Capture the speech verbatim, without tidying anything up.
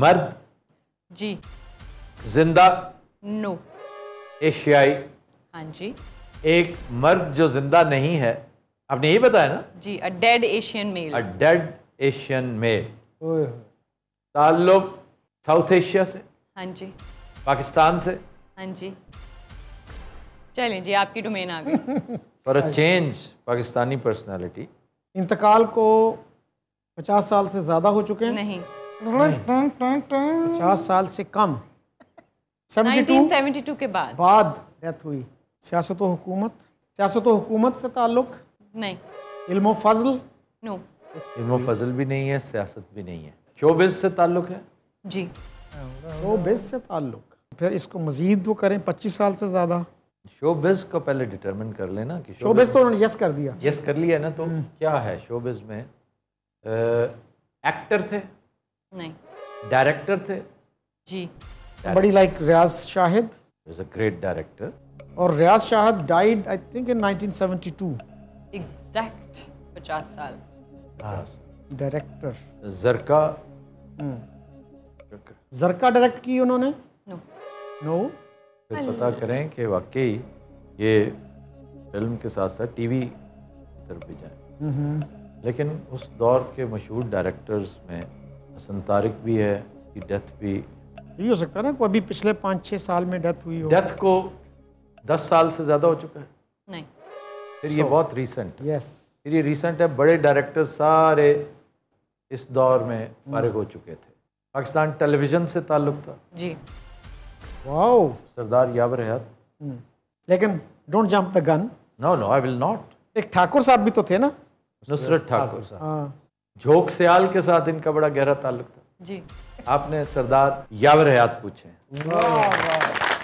मर्द जी, जिंदा नो, एशियाई हाँ जी। एक मर्द जो जिंदा नहीं है, आपने यही बताया ना जी, a dead Asian male, a dead Asian male. ताल्लुक साउथ एशिया से हाँ जी, पाकिस्तान से हाँ जी। चलें जी, आपकी डोमेन आ गई। For a change Pakistani personality. इंतकाल को पचास साल से ज़्यादा हो चुके हैं? नहीं, पचास साल से कम। उन्नीस सौ बहत्तर के बाद बाद डेथ हुई। सियासत और हुकूमत? सियासत और हुकूमत से ताल्लुक नहीं। इल्म और फजल? नो, इल्म और फजल भी नहीं है, सियासत भी नहीं है। शोबिज़ से ताल्लुक है जी, शोबिज़ से ताल्लुक। फिर इसको मजीद वो करें, पच्चीस साल से ज़्यादा। शोबिज़ को पहले डिटरमिन कर लेना कि शोबिज़ तो उन्होंने यस कर दिया, यस कर लिया ना, तो क्या है शोबिज़ में? एक्टर थे? नहीं। डायरेक्टर थे जी, बड़ी like Riyaz Shahid is a great director. और रियाज Shahid died I think in nineteen seventy two, exact पचास साल। हाँ, डायरेक्टर जरका, जरका डायरेक्ट की उन्होंने? No no. फिर पता करें कि वाकई ये फिल्म के साथ साथ टीवी की तरफ भी जाए। लेकिन उस दौर के मशहूर डायरेक्टर्स में हसन तारिक भी है, की डेथ भी ये हो सकता है ना कोई अभी पिछले पाँच छः साल में डेथ हुई हो। डेथ को दस साल से ज़्यादा हो चुका है? नहीं। फिर so, ये बहुत रीसेंट है। यस, फिर ये रीसेंट है। बड़े डायरेक्टर सारे इस दौर में फारिग हो चुके थे। पाकिस्तान टेलीविज़न से ताल्लुक़ था जी, वाओ, सरदार यावर हयात। लेकिन don't jump the gun. No no, I will not. एक ठाकुर साहब भी तो थे ना, नुसरत ठाकुर साहब। झोंक सयाल के साथ इनका बड़ा गहरा ताल्लुक था जी। आपने सरदार यावर हयात पूछे।